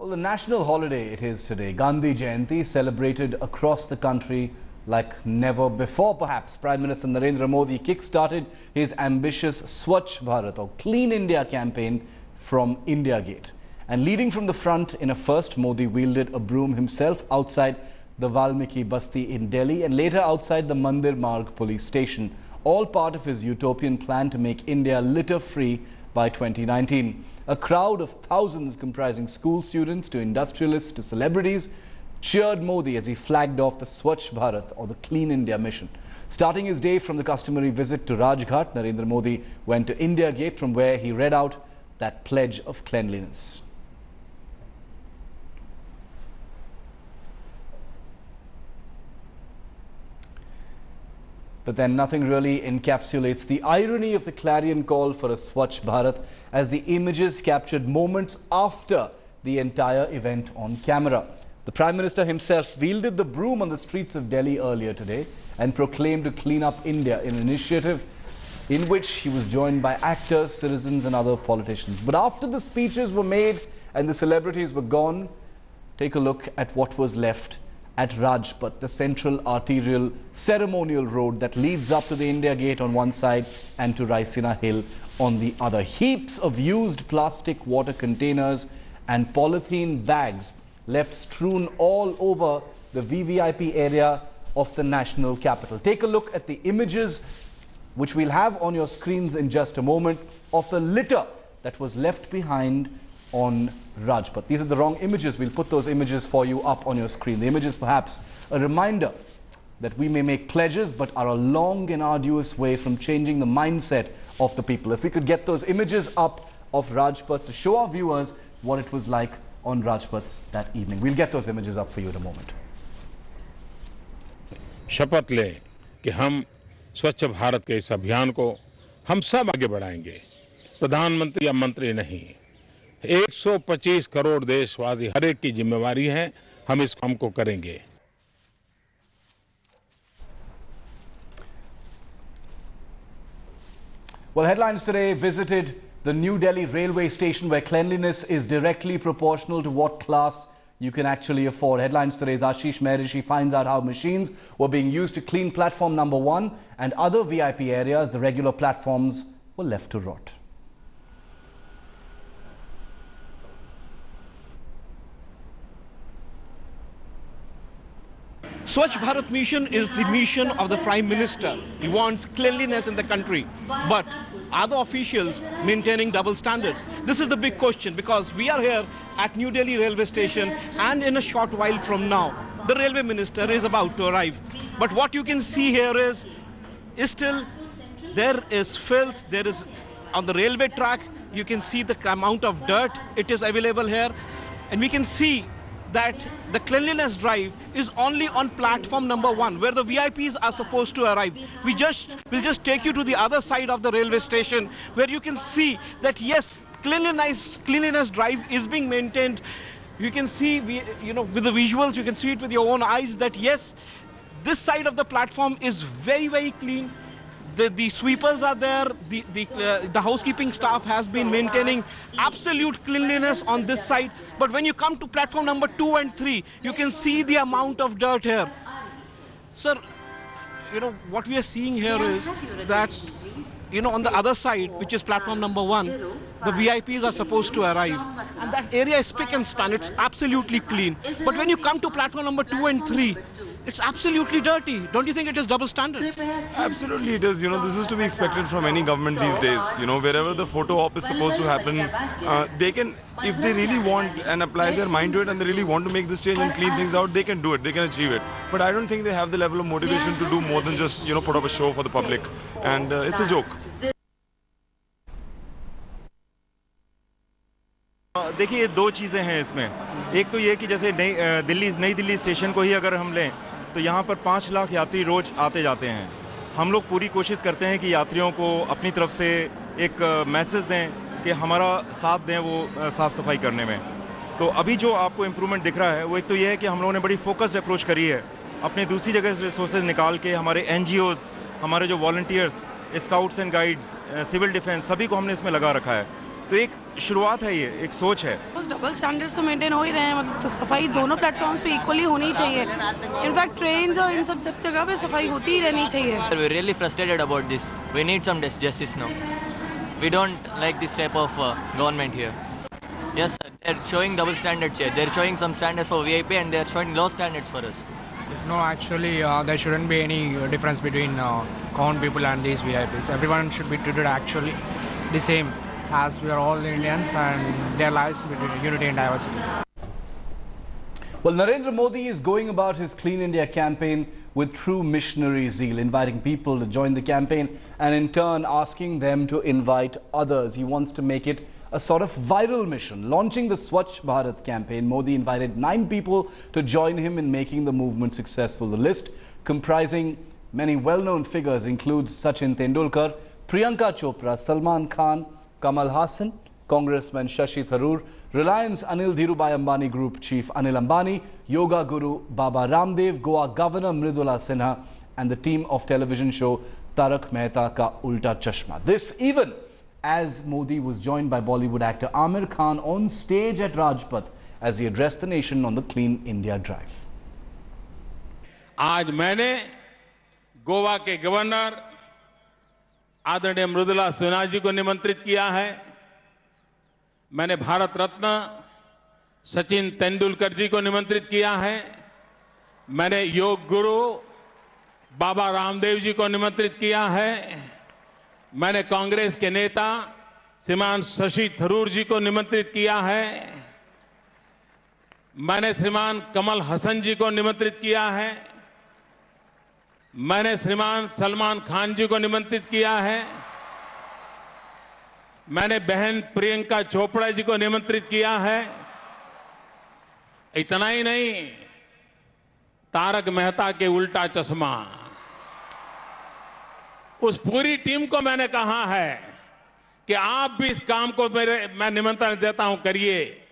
Well, the national holiday it is today. Gandhi Jayanti celebrated across the country like never before, perhaps. Prime Minister Narendra Modi kick-started his ambitious Swachh Bharat or Clean India campaign from India Gate. And leading from the front in a first, Modi wielded a broom himself outside the Valmiki Basti in Delhi and later outside the Mandir Marg police station. All part of his utopian plan to make India litter-free by 2019. A crowd of thousands comprising school students to industrialists to celebrities cheered Modi as he flagged off the Swachh Bharat or the Clean India mission. Starting his day from the customary visit to Rajghat, Narendra Modi went to India Gate from where he read out that pledge of cleanliness. But then nothing really encapsulates the irony of the clarion call for a Swachh Bharat as the images captured moments after the entire event on camera. The Prime Minister himself wielded the broom on the streets of Delhi earlier today and proclaimed to clean up India, an initiative in which he was joined by actors, citizens and other politicians. But after the speeches were made and the celebrities were gone, take a look at what was left at Rajpath, the central arterial ceremonial road that leads up to the India Gate on one side and to Raisina Hill on the other. Heaps of used plastic water containers and polythene bags left strewn all over the VVIP area of the national capital. Take a look at the images, which we'll have on your screens in just a moment, of the litter that was left behind on Rajpath. These are the wrong images. We'll put those images for you up on your screen. The images perhaps a reminder that we may make pledges but are a long and arduous way from changing the mindset of the people. If we could get those images up of Rajpath to show our viewers what it was like on Rajpath that evening. We'll get those images up for you in a moment. शपथ लें कि हम स्वच्छ भारत के इस अभियान को हम सब आगे बढ़ाएंगे, प्रधानमंत्री या मंत्री नहीं. 125 करोड़ देशवासी, हर एक की जिम्मेवारी है, हम इस काम को करेंगे. Well, Headlines Today visited the New Delhi Railway Station where cleanliness is directly proportional to what class you can actually afford. Headlines Today's Ashish Mehrishi finds out how machines were being used to clean platform number 1 and other VIP areas. The regular platforms were left to rot. Swachh Bharat mission is the mission of the Prime Minister. He wants cleanliness in the country. But are the officials maintaining double standards? This is the big question, because we are here at New Delhi Railway Station and in a short while from now, the Railway Minister is about to arrive. But what you can see here is still there is filth, there is on the railway track, you can see the amount of dirt it is available here. And we can see that the cleanliness drive is only on platform number 1 where the VIPs are supposed to arrive. We'll just take you to the other side of the railway station where you can see that yes, cleanliness drive is being maintained. You can see, with the visuals, you can see it with your own eyes that yes, this side of the platform is very, very clean. The sweepers are there, the housekeeping staff has been maintaining absolute cleanliness on this side. But when you come to platform number 2 and 3, you can see the amount of dirt here. Sir, what we are seeing here is that, on the other side, which is platform number 1, the VIPs are supposed to arrive. And that area is spick and span, it's absolutely clean. But when you come to platform number 2 and 3, it's absolutely dirty. Don't you think it is double standard? Absolutely it is. This is to be expected from any government these days. Wherever the photo op is supposed to happen, they can, if they really want and apply their mind to it and they really want to make this change and clean things out, they can do it, they can achieve it. But I don't think they have the level of motivation to do more than just, put up a show for the public. And it's a joke. देखिए दो चीज़ें हैं इसमें. एक तो ये कि जैसे नई दिल्ली स्टेशन को ही अगर हम लें तो यहाँ पर 5 लाख यात्री रोज़ आते जाते हैं. हम लोग पूरी कोशिश करते हैं कि यात्रियों को अपनी तरफ से एक मैसेज दें कि हमारा साथ दें वो साफ़ सफाई करने में. तो अभी जो आपको इम्प्रूवमेंट दिख रहा है वो एक तो ये है कि हम लोगों ने बड़ी फोकस्ड अप्रोच करी है. अपने दूसरी जगह से रिसोर्सेज निकाल के हमारे NGOs, हमारे जो volunteers, scouts and guides, civil defence, सभी को हमने इसमें लगा रखा है. तो एक शुरुआत है, ये एक सोच है। डबल स्टैंडर्ड्स तो मेंटेन हो ही रहे हैं, मतलब तो सफाई दोनों प्लेटफॉर्म्स पे इक्वली होनी चाहिए। इनफैक्ट ट्रेन्स और इन सब जगह पे सफाई होती ही रहनी चाहिए। We really frustrated about this, we need some justice now. We don't like this type of government here. Yes sir, they are showing double standards here, they are showing some standards for VIP and they are showing low standards for us. No, actually, there shouldn't be any difference between common people and these VIPs. Everyone should be treated actually the same, as we are all Indians and their lives with unity and diversity. Well, Narendra Modi is going about his Clean India campaign with true missionary zeal, inviting people to join the campaign and in turn asking them to invite others. He wants to make it a sort of viral mission. Launching the Swachh Bharat campaign, Modi invited 9 people to join him in making the movement successful. The list, comprising many well-known figures, includes Sachin Tendulkar, Priyanka Chopra, Salman Khan, Kamal Hassan, Congressman Shashi Tharoor, Reliance Anil Dhirubhai Ambani Group Chief Anil Ambani, Yoga Guru Baba Ramdev, Goa Governor Mridula Sinha, and the team of television show Tarak Mehta Ka Ulta Chashma. This even as Modi was joined by Bollywood actor Aamir Khan on stage at Rajpath as he addressed the nation on the Clean India Drive. आज मैंने गोवा के governor आदरणीय मृदुला सिन्हा जी को निमंत्रित किया है। मैंने भारत रत्न सचिन तेंदुलकर जी को निमंत्रित किया है। मैंने योग गुरु बाबा रामदेव जी को निमंत्रित किया है। मैंने कांग्रेस के नेता श्रीमान शशि थरूर जी को निमंत्रित किया है। मैंने श्रीमान कमल हसन जी को निमंत्रित किया है। मैंने श्रीमान सलमान खान जी को निमंत्रित किया है। मैंने बहन प्रियंका चोपड़ा जी को निमंत्रित किया है। इतना ही नहीं, तारक मेहता के उल्टा चश्मा, उस पूरी टीम को मैंने कहा है कि आप भी इस काम को मैं निमंत्रण देता हूं, करिए।